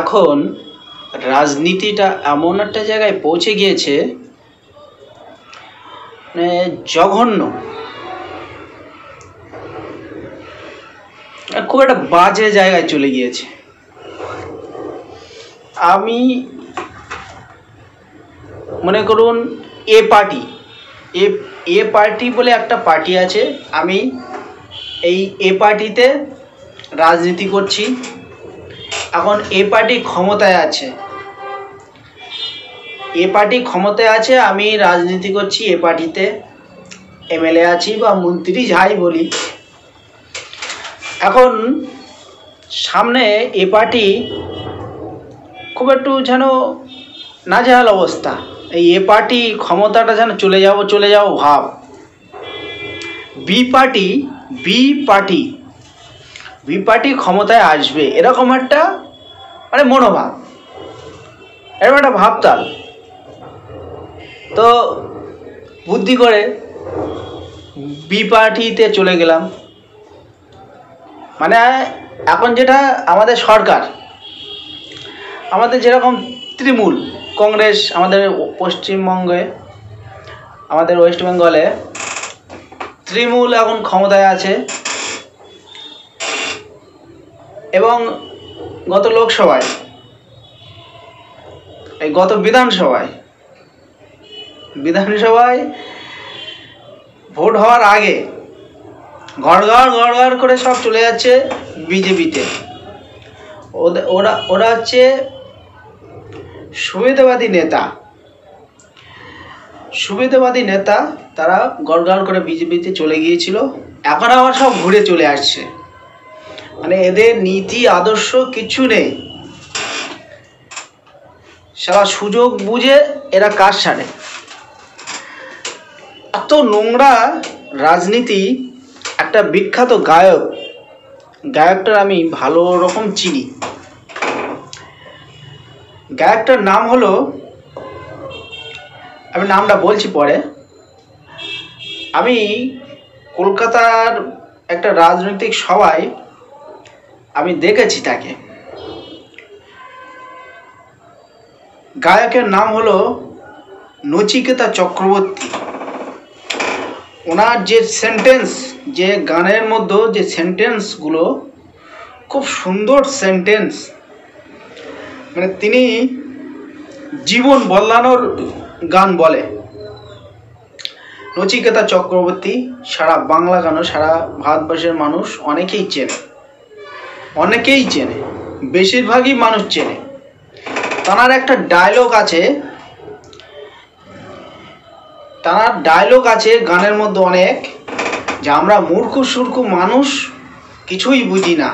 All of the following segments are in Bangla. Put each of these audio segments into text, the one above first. এখন রাজনীতিটা এমন একটা জায়গায় পৌঁছে গিয়েছে মানে জঘন্য, খুব একটা বাজে জায়গায় চলে গিয়েছে। আমি মনে করুন এ পার্টি এ এ পার্টি বলে একটা পার্টি আছে, আমি এই এ পার্টিতে রাজনীতি করছি, এখন এ পার্টি ক্ষমতায় আছে, এ পার্টি ক্ষমতায় আছে, আমি রাজনীতি করছি, এ পার্টিতে এমএলএ আছি বা মন্ত্রী যাই বলি। এখন সামনে এ পার্টি খুব একটু যেন নাজেহাল অবস্থা, এই এ পার্টি ক্ষমতাটা যেন চলে যাবো ভাব। বি পার্টি ক্ষমতায় আসবে এরকম একটা মানে মনোভাব, এরকম একটা ভাবতাল। তো বুদ্ধি করে বি পার্টিতে চলে গেলাম, মানে এখন যেটা আমাদের সরকার, আমাদের যেরকম তৃণমূল কংগ্রেস আমাদের পশ্চিমবঙ্গে, আমাদের ওয়েস্ট বেঙ্গলে তৃণমূল এখন ক্ষমতায় আছে, এবং গত লোকসভায় এই গত বিধানসভায় ভোট হওয়ার আগে ঘড়ঘড় করে সব চলে যাচ্ছে বিজেপিতে। ওরা হচ্ছে সুবিধাবাদী নেতা, তারা গড়গড় করে বিজেপিতে চলে গিয়েছিল, এখন আবার সব ঘুরে চলে আসছে। মানে এদের নীতি আদর্শ কিছু নেই, সারা সুযোগ বুঝে এরা কাজ সারে। এত নোংরা রাজনীতি, একটা বিখ্যাত গায়কটার আমি ভালো রকম চিনি, গায়কটার নাম হলো, আমি নামটা বলছি পরে। আমি কলকাতার একটা রাজনৈতিক সভায় আমি দেখেছি তাকে। গায়কের নাম হলো নচিকেতা চক্রবর্তী। ওনার যে সেন্টেন্স, যে গানের মধ্যে যে সেন্টেন্সগুলো খুব সুন্দর সেন্টেন্স, মানে তিনি জীবন বদলানোর গান বলে নচিকেতা চক্রবর্তী। সারা বাংলা গানও, সারা ভারতবর্ষের মানুষ অনেকেই চেনে, বেশিরভাগই মানুষ চেনে। তার একটা ডায়লগ আছে, গানের মধ্যে অনেক, যে আমরা মূর্খ সুর্খ মানুষ, কিছুই বুঝি না,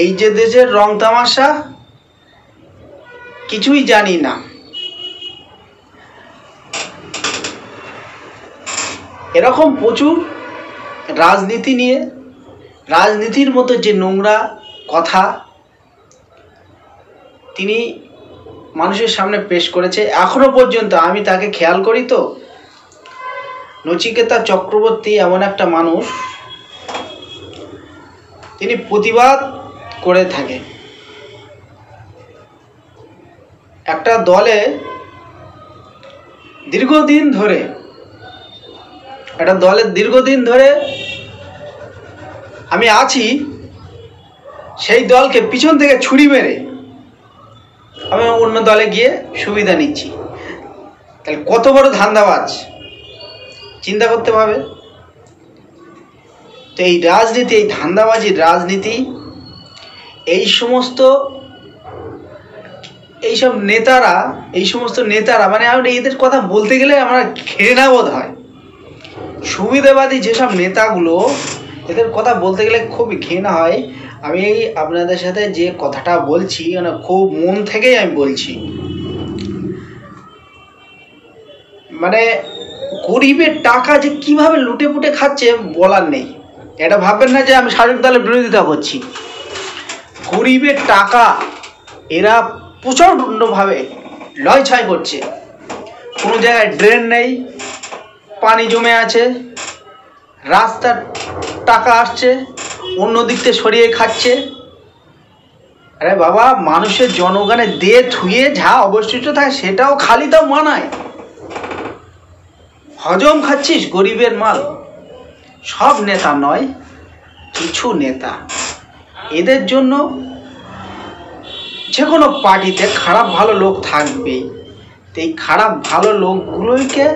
এই যে দেশের রং তামাশা কিছুই জানি না। এরকম প্রচুর রাজনীতি নিয়ে, রাজনীতির মতো যে নোংরা কথা তিনি মানুষের সামনে পেশ করেছে। এখনো পর্যন্ত আমি তাকে খেয়াল করি, তো নচিকেতা চক্রবর্তী এমন একটা মানুষ, তিনি প্রতিবাদ করে থাকে। একটা দলে দীর্ঘদিন ধরে আমি আছি, সেই দলকে পিছন থেকে ছুরি মেরে আমি অন্য দলে গিয়ে সুবিধা নিচ্ছি, তাহলে কত বড় ধান্দাবাজ, চিন্তা করতে হবে। তো এই রাজনীতি, এই ধান্দাবাজির রাজনীতি, এই সমস্ত নেতারা মানে এদের কথা বলতে গেলে আমার ঘৃণা বোধ হয়। সুবিধাবাদী যেসব নেতাগুলো, এদের কথা বলতে গেলে খুবই ঘৃণা হয়। আমি আপনাদের সাথে যে কথাটা বলছি, মানে খুব মন থেকেই আমি বলছি, মানে গরিবের টাকা যে কীভাবে লুটে পুটে খাচ্ছে বলার নেই। এটা ভাববেন না যে আমি শাসক দলের বিরোধিতা করছি। গরিবের টাকা এরা প্রচণ্ডভাবে লয়ছয় করছে, কোনো জায়গায় ড্রেন নেই, পানি জমে আছে, রাস্তার টাকা আসছে অন্য দিক থেকে সরিয়ে খাচ্ছে। अरे बाबा मानुषे जनगणे दिए थुए झा अवशिष्ट थाके सेटाओ खाली तो मानाय हजम खाচ্ছিস गरीबेर माल सब नेता नय किछु नेता एदेर जोन्नो जेकोनो पार्टीते खराब भालो लोक थाकबेई तो खराब भालो लोकगुलोके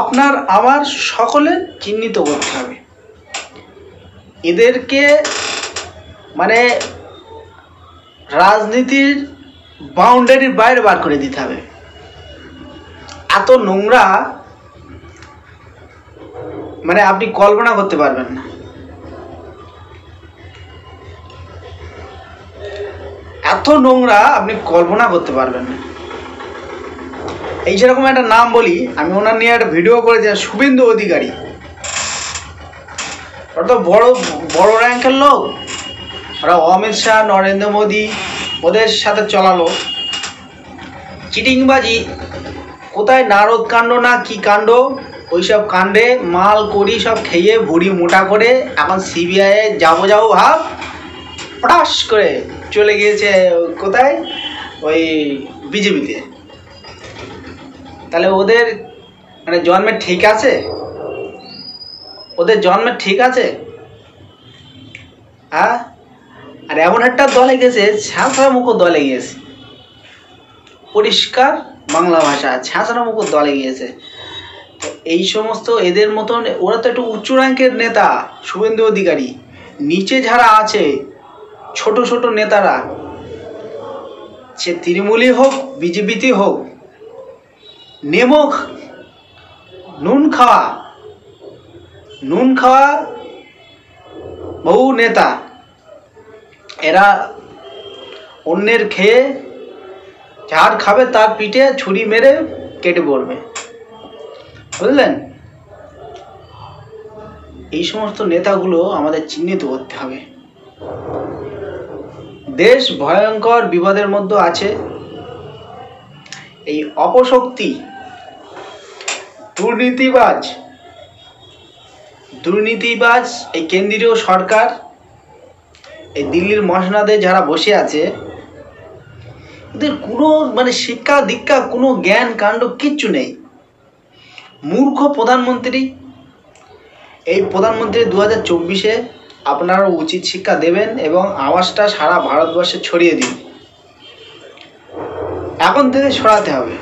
आपनार आमार सकले चिन्हित करते हबे एदेरके माने राजनीतिर बाउंडारिर बाइरे बार करे दिते हबे एत नोंगरा माने आपनि कल्पना करते पारबेन ना एत नोंगरा आपनि कल्पना करते पारबेन ना এই যেরকম একটা নাম বলি আমি ওনার নিয়ে একটা ভিডিও করেছি শুভেন্দু অধিকারী ওটা তো বড় বড় র্যাঙ্কের লোক ওরা অমিত শাহ নরেন্দ্র মোদি ওদের সাথে চলালো চিটিংবাজি কোথায় নারদ কাণ্ড না কি কাণ্ড ওইসব কাণ্ডে মাল করি সব খেয়ে ভুড়ি মোটা করে এখন সিবিআই এ যাবো যাবো ভাব পটাশ করে চলে গিয়েছে কোথায় ওই বিজেপিতে তাহলে ওদের মানে জন্মে ঠিক আছে ওদের জন্মে ঠিক আছে হ্যাঁ আর এমন একটা দলে গেছে ছাঁচড়ামুখো দলে গিয়েছে পরিষ্কার বাংলা ভাষা ছাঁচড়ামুখো দলে গিয়েছে এই সমস্ত এদের মতন ওরা তো একটু উচ্চ র্যাঙ্কের নেতা শুভেন্দু অধিকারী নিচে যারা আছে ছোট ছোট নেতারা সে তৃণমূলই হোক বিজেপিতেই হোক नेमक नून खावा बहु नेता एरा अन्नेर खेये जार खाबे तार पीठे छुरी मेरे केटे पड़बे बुझलेन एई समस्त नेतागुलो आमादेर चिन्हित करते हबे देश भयंकर विपदेर मध्ये आछे এই অপশক্তি দুর্নীতিবাজ এই কেন্দ্রীয় সরকার এই দিল্লির মসনদে যারা বসে আছে এদের কোনো মানে শিক্ষা দীক্ষা কোনো জ্ঞান কাণ্ড কিচ্ছু নেই মূর্খ প্রধানমন্ত্রী এই প্রধানমন্ত্রী 2024-এ আপনারা উচিত শিক্ষা দেবেন এবং আওয়াজটা সারা ভারতবর্ষে ছড়িয়ে দিন এখন থেকে সরাতে হবে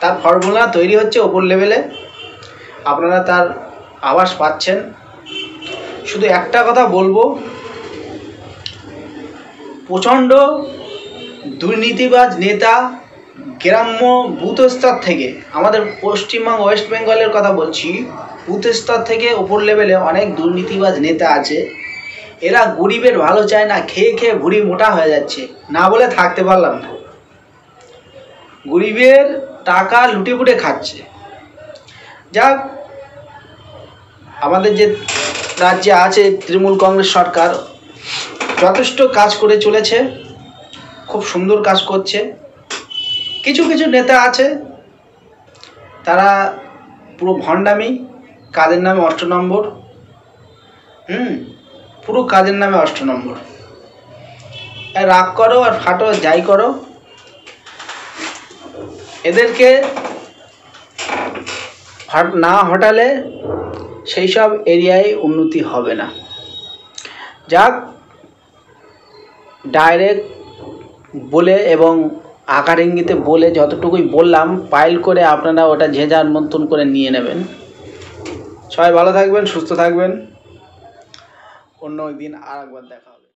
তার ফর্মুলা তৈরি হচ্ছে উপর লেভেলে আপনারা তার আওয়াজ পাচ্ছেন শুধু একটা কথা বলবো প্রচণ্ড দুর্নীতিবাজ নেতা গ্রাম্য বুথ স্তর থেকে আমাদের পশ্চিমবঙ্গ ওয়েস্ট বেঙ্গলের কথা বলছি বুথ স্তর থেকে উপর লেভেলে অনেক দুর্নীতিবাজ নেতা আছে এরা গরিবের ভালো চায় না খেয়ে খেয়ে ভুঁড়ি মোটা হয়ে যাচ্ছে না বলে থাকতে পারলাম না গরিবের টাকা লুটে পুটে খাচ্ছে যাক আমাদের যে রাজ্যে আছে তৃণমূল কংগ্রেস সরকার যথেষ্ট কাজ করে চলেছে খুব সুন্দর কাজ করছে কিছু কিছু নেতা আছে তারা পুরো ভণ্ডামি কাদের নামে 8 নম্বর পুরো কাদের নামে 8 নম্বর রাগ করো আর ফাটো যাই করো এদেরকে না হটালে সেই সব এরিয়ায় উন্নতি হবে না যাক ডাইরেক্ট বলে এবং আকার ইঙ্গিতে বলে যতটুকুই বললাম পাইল করে আপনারা ওটা ঝেঁঝার মন্তন করে নিয়ে নেবেন সবাই ভালো থাকবেন সুস্থ থাকবেন অন্য একদিন আর একবার দেখা